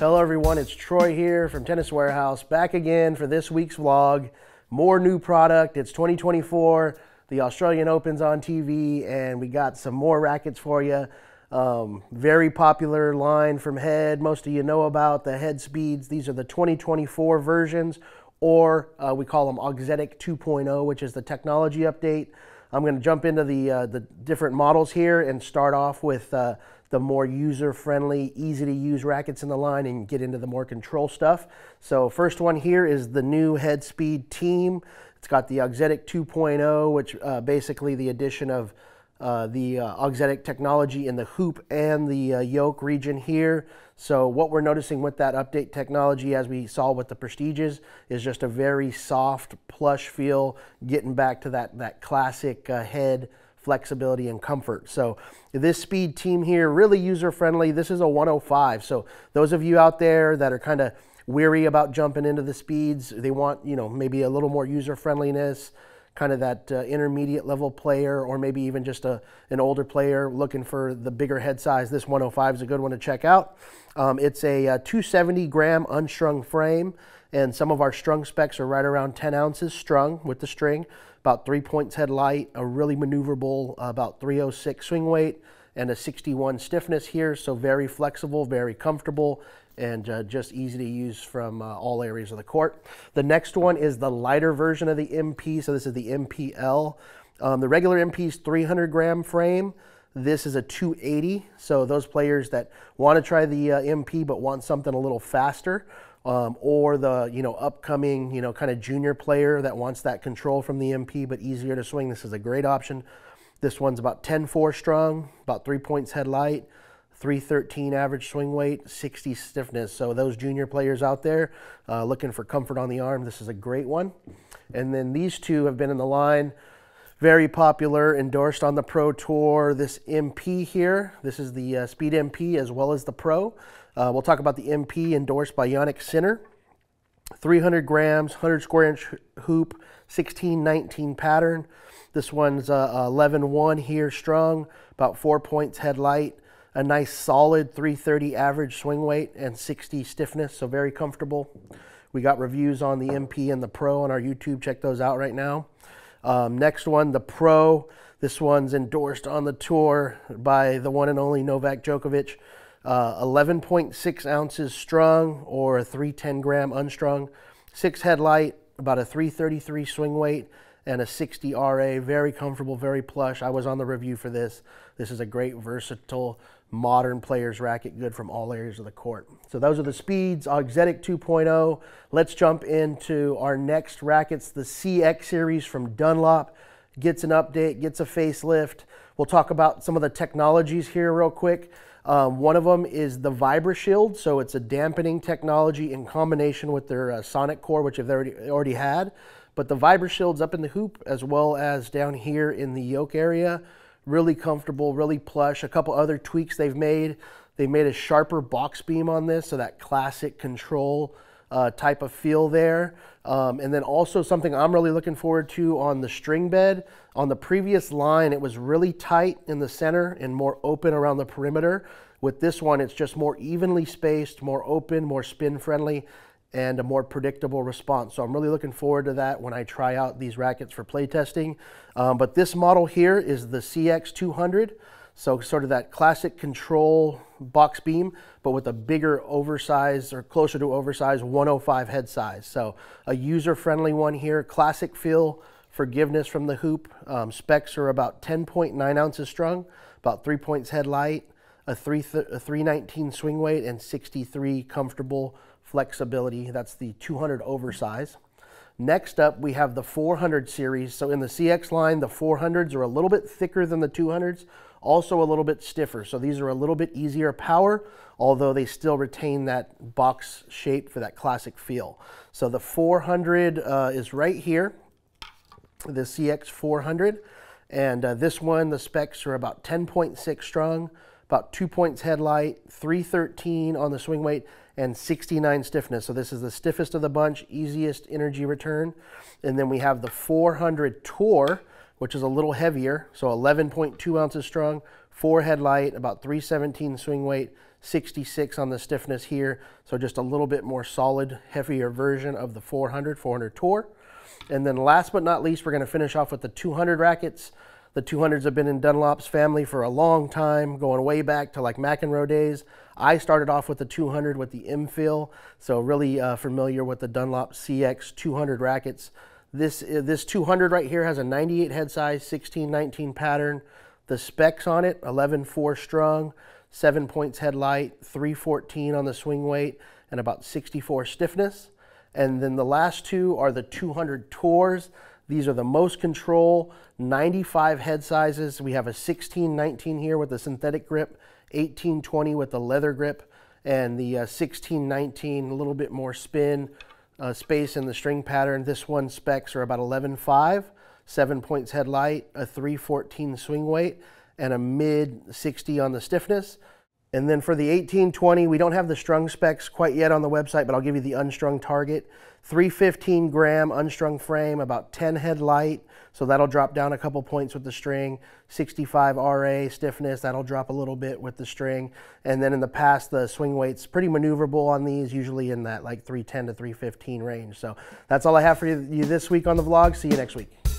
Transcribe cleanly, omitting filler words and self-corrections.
Hello everyone, it's Troy here from Tennis Warehouse, back again for this week's vlog. More new product, it's 2024, the Australian Open's on TV, and we got some more rackets for you. Very popular line from Head, most of you know about the Head Speeds. These are the 2024 versions, or we call them Auxetic 2.0, which is the technology update. I'm going to jump into the different models here and start off with the more user-friendly, easy-to-use rackets in the line and get into the more control stuff. So first one here is the new Head Speed Team. It's got the Auxetic 2.0, which basically the addition of the Auxetic technology in the hoop and the yoke region here. So what we're noticing with that update technology, as we saw with the Prestiges, is just a very soft, plush feel, getting back to that classic Head flexibility and comfort. So this Speed Team here, really user-friendly. This is a 105. So those of you out there that are kind of weary about jumping into the Speeds, they want, you know, maybe a little more user-friendliness, kind of that intermediate level player, or maybe even just an older player looking for the bigger head size, this 105 is a good one to check out. It's a 270 gram unstrung frame, and some of our strung specs are right around 10 ounces strung with the string, about 3 points head light, a really maneuverable, about 306 swing weight, and a 61 stiffness here, so very flexible, very comfortable, and just easy to use from all areas of the court. The next one is the lighter version of the MP, so this is the MPL. The regular MP's 300 gram frame. This is a 280, so those players that want to try the MP but want something a little faster, or the upcoming kind of junior player that wants that control from the MP but easier to swing, this is a great option. This one's about 10.4 strung, about 3 points head light, 313 average swing weight, 60 stiffness. So those junior players out there looking for comfort on the arm, this is a great one. And then these two have been in the line, very popular, endorsed on the Pro Tour. This MP here, this is the Speed MP as well as the Pro. We'll talk about the MP, endorsed by Yannick Sinner. 300 grams, 100 square inch hoop, 16-19 pattern. This one's 11-1 here strung, about 4 points head light, a nice solid 330 average swing weight and 60 stiffness, so very comfortable. We got reviews on the MP and the Pro on our YouTube, check those out right now. Next one, the Pro. This one's endorsed on the tour by the one and only Novak Djokovic. 11.6 ounces strung, or a 310 gram unstrung, 6 headlight, about a 333 swing weight, and a 60 RA, very comfortable, very plush. I was on the review for this. This is a great, versatile, modern player's racket, good from all areas of the court. So those are the Speeds, Auxetic 2.0. Let's jump into our next rackets, the CX series from Dunlop. Gets an update, gets a facelift. We'll talk about some of the technologies here real quick. One of them is the Vibra Shield, so it's a dampening technology in combination with their Sonic Core, which they've already had. But the Vibra Shield's up in the hoop as well as down here in the yoke area. Really comfortable, really plush. A couple other tweaks they've made. They made a sharper box beam on this, so that classic control type of feel there. And then also something I'm really looking forward to on the string bed. On the previous line, it was really tight in the center and more open around the perimeter. With this one, it's just more evenly spaced, more open, more spin friendly, and a more predictable response. So I'm really looking forward to that when I try out these rackets for play testing. But this model here is the CX 200. So sort of that classic control box beam, but with a bigger oversized, or closer to oversized, 105 head size. So a user-friendly one here, classic feel, forgiveness from the hoop. Specs are about 10.9 ounces strung, about 3 points head light, a 319 swing weight, and 63 comfortable flexibility. That's the 200 oversize. Next up, we have the 400 series. So in the CX line, the 400s are a little bit thicker than the 200s, also a little bit stiffer. So these are a little bit easier power, although they still retain that box shape for that classic feel. So the 400 is right here, the CX 400. And this one, the specs are about 10.6 strung, about 2 points head light, 313 on the swing weight, and 69 stiffness. So this is the stiffest of the bunch, easiest energy return. And then we have the 400 Tour, which is a little heavier. So 11.2 ounces strung, 4 headlight, about 317 swing weight, 66 on the stiffness here. So just a little bit more solid, heavier version of the 400 Tour. And then last but not least, we're going to finish off with the 200 rackets. The 200s have been in Dunlop's family for a long time, going way back to like McEnroe days. I started off with the 200 with the M-Fill, so really familiar with the Dunlop CX 200 rackets. This 200 right here has a 98 head size, 16/19 pattern. The specs on it, 11.4 strung, 7 points headlight, 314 on the swing weight, and about 64 stiffness. And then the last two are the 200 Tours. These are the most control, 95 head sizes. We have a 16/19 here with the synthetic grip, 18/20 with the leather grip, and the 16/19, a little bit more spin, space in the string pattern. This one specs are about 11.5, 7 points headlight, a 314 swing weight, and a mid 60 on the stiffness. And then for the 18/20, we don't have the strung specs quite yet on the website, but I'll give you the unstrung target. 315 gram unstrung frame, about 10 headlight, so that'll drop down a couple points with the string. 65 RA stiffness, that'll drop a little bit with the string. And then in the past, the swing weight's pretty maneuverable on these, usually in that like 310 to 315 range. So that's all I have for you this week on the vlog. See you next week.